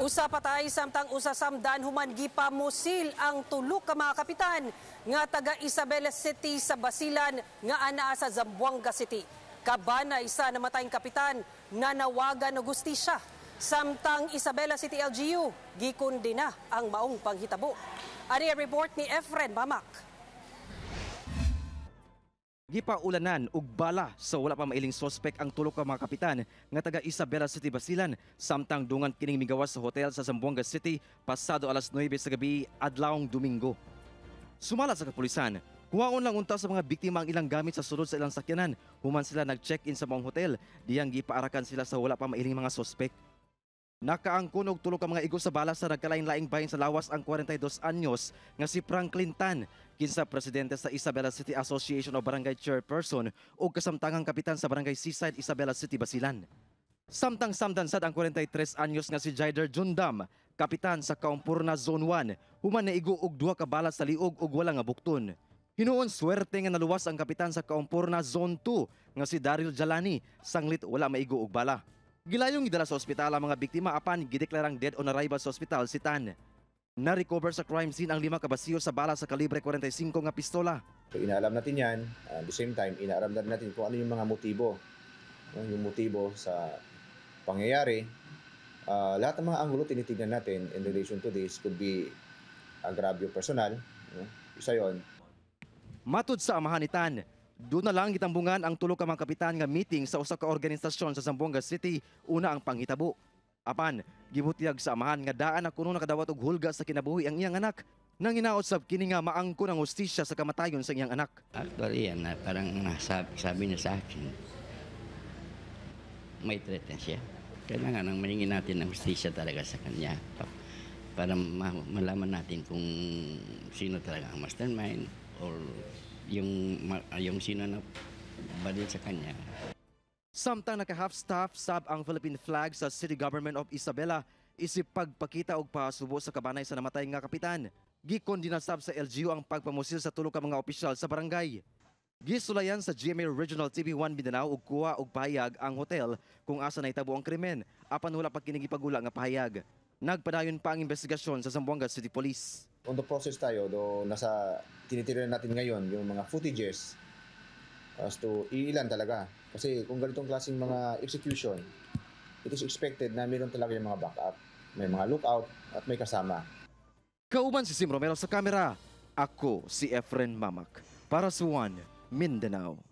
Usa patay samtang usasamdan human gipamusil ang tulo ka mga kapitan nga taga Isabela City sa Basilan nga anaa sa Zamboanga City. Kaban na isa namatayng kapitan nanawagan og hustisya samtang Isabela City LGU gikondena ang maong panghitabo. Ani ang report ni Efren Bamack. Gipaulanan og bala sa wala pa mailing sospek ang tulo ka mga kapitan nga taga Isabela City Basilan samtang dungan kining migawas sa hotel sa Zamboanga City pasado alas 9 sa gabi adlawng Domingo. Sumala sa kapulisan, kuwaon lang unta sa mga biktima ang ilang gamit sa sulod sa ilang sakyanan human sila nag-check-in sa maong hotel diyang gipaarakan sila sa wala pa mailing mga sospek. Nakaangkon og tulo ka mga igo sa bala sa nagkalain-laing bahin sa lawas ang 42 anyos nga si Franklin Tan, kinsa presidente sa Isabela City Association of Barangay Chairperson o kasamtangang kapitan sa Barangay Seaside, Isabela City, Basilan. Samtang samdansad ang 43 anyos nga si Jader Jundam, kapitan sa Kaumpurna Zone 1, human naigo og duha ka bala sa liog og wala nga bukton. Hinuon swerte nga naluwas ang kapitan sa Kaumpurna Zone 2 nga si Daryl Jalani, sanglit wala maigo og bala. Gilayong gidala sa ospital ang mga biktima apan gideklarang dead on arrival sa ospital si Tan. Na-recover sa crime scene ang 5 kabasiyo sa bala sa kalibre 45 nga pistola. So, inaalam natin yan. At the same time, inaalam natin kung ano yung mga motibo. Yung motibo sa pangyayari. Lahat ng mga anggulo tinitignan natin in relation to this could be agrabyo personal. Isa yun. Matud sa amahan ni Tan, doon na lang gitambungan ang tulo ka mga kapitan nga meeting sa usa ka organisasyon sa Zamboanga City, una ang panghitabo. Apan, gibutiyag sa amahan nga daan na kuno nakadawat og hulga sa kinabuhi ang iyang anak nang hinaot sab kini nga maangkon ang hustisya sa kamatayon sa iyang anak. Actually yan, parang sabi niya sa akin, may threaten siya. Kailangan nang maningin natin ng hustisya talaga sa kanya para malaman natin kung sino talaga ang mastermind or yung sino na badil sa kanya. Samtang naka-half-staff sab ang Philippine flag sa City Government of Isabela, isip pagpakita og pasubo sa kabanay sa namatay nga kapitan. Gikondena sab sa LGU ang pagpamusil sa tulo ka mga opisyal sa barangay. Gisulayan sa GMA Regional TV One Mindanao og kuha og pahayag ang hotel kung asa naitabo ang krimen, apan wala pa kini gipagula nga pahayag. Nagpadayon pa ang investigasyon sa Zamboanga City Police. On the process tayo do nasa tinitira natin ngayon yung mga footages as to iilan talaga. Kasi kung ganitong klaseng mga execution, it is expected na mayroon talaga yung mga backup, may mga lookout at may kasama. Kauban si Sim Romero sa kamera. Ako si Efren Mamac para sa One Mindanao.